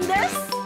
on this.